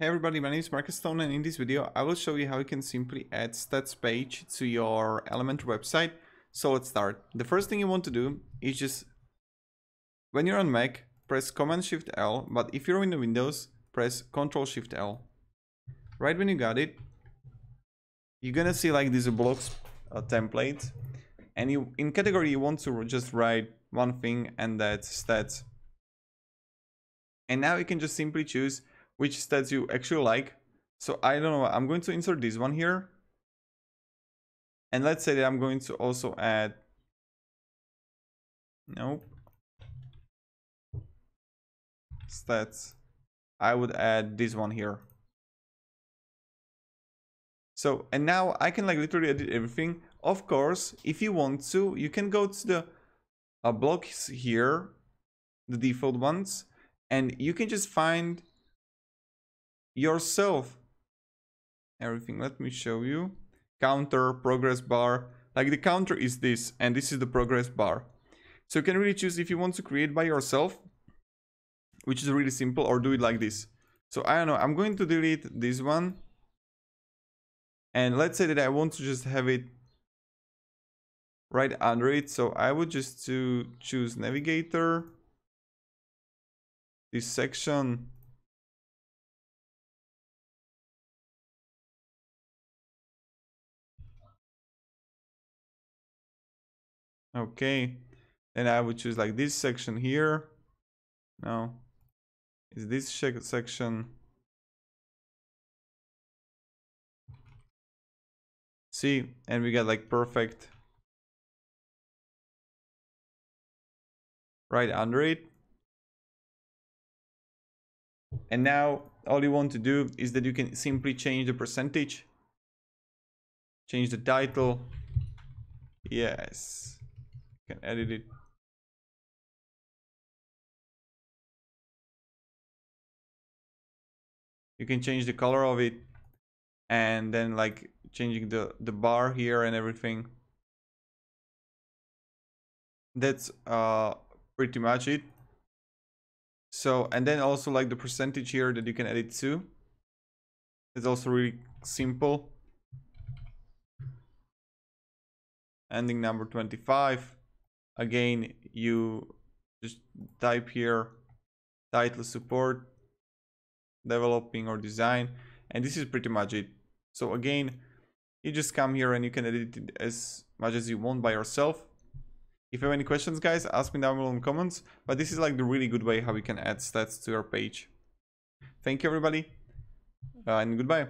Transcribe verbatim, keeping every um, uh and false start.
Hey everybody, my name is Marcus Stone and in this video I will show you how you can simply add stats page to your Elementor website. So let's start. The first thing you want to do is just, when you're on Mac, press Command Shift L, but if you're in the Windows, press Control Shift L. Right when you got it, you're gonna see like this blocks uh, template, and you in category you want to just write one thing, and that's stats. And now you can just simply choose which stats you actually like. So I don't know, I'm going to insert this one here. And let's say that I'm going to also add, nope, stats. I would add this one here. So, and now I can like literally edit everything. Of course, if you want to, you can go to the uh, blocks here, the default ones, and you can just find yourself everything. Let me show you. Counter, progress bar, like the counter is this and this is the progress bar, so you can really choose if you want to create by yourself, which is really simple, or do it like this. So I don't know, I'm going to delete this one, and let's say that I want to just have it right under it. So I would just to choose navigator, this section, okay, and I would choose like this section here. No, it's this section. See, and we got like perfect right under it. And now all you want to do is that you can simply change the percentage, change the title. Yes, can edit it. You can change the color of it, and then like changing the the bar here and everything. That's uh pretty much it. So, and then also like the percentage here that you can edit too. It's also really simple. Ending number twenty-five. Again, you just type here title, support, developing or design, and this is pretty much it. So again, you just come here and you can edit it as much as you want by yourself. If you have any questions, guys, ask me down below in the comments, but this is like the really good way how you can add stats to your page. Thank you everybody, uh, and goodbye.